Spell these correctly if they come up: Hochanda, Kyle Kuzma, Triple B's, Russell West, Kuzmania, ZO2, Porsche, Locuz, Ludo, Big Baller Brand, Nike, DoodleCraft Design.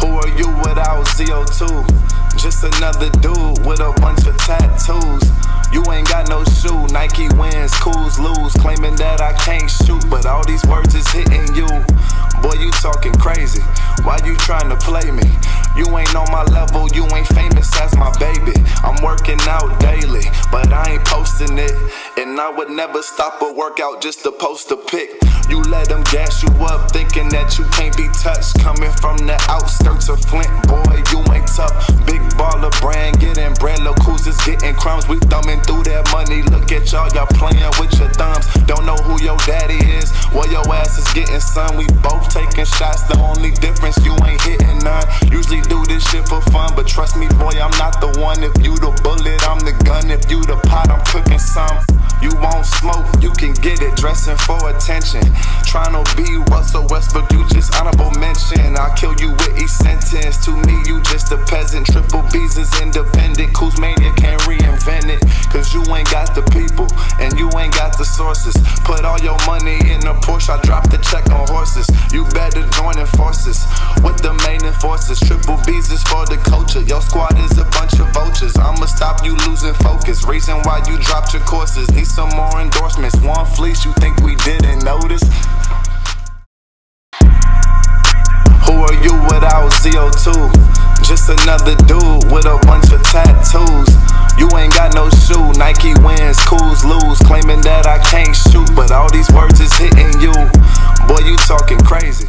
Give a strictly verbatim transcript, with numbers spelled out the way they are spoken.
Who are you without Z O two? Just another dude with a bunch of tattoos. You ain't got no shoe, Nike wins, Kuz lose. Claiming that I can't shoot, but all these words is hitting you. Boy, you talking crazy, why you trying to play me? You ain't on my level, you ain't famous, that's my baby. I'm working out daily, but I ain't posting it. And I would never stop a workout just to post a pic. You let them gas you up, thinking that you can't be touched. Coming from the outskirts of Flint, boy, you ain't tough. Big Baller Brand, getting bread, Locuz is getting crumbs. We thumbing through that money, look at y'all, y'all playing with your thumbs. Don't know who your daddy is, well, your ass is getting some. We both taking shots, the only difference, you ain't hitting none. Usually do this shit for fun, but trust me, boy, I'm not the one. If you the bullet, I'm the gun. If you the pot, I'm cooking some. You won't smoke, you can get it, dressing for attention. Trying to be Russell West, but you just honorable mention. I'll kill you with each sentence. To me, you just a peasant. Triple B's is independent. Kuzmania can't reinvent it, cause you ain't got the people, and you ain't got the sources. Put all your money in a Porsche, I drop the check on horses. You better join in forces with the main enforcers. Triple B's is for the culture. Your squad is a bunch of vultures. I'ma stop you losing focus. Reason why you dropped your courses. Need some more endorsements. One fleece, you think we didn't notice? Who are you without Z O two? Just another dude with a bunch of tattoos. You ain't got no shoe, Nike wins, Kuz lose. Claiming that I can't shoot, but all these words is hitting you. Boy, you talking crazy.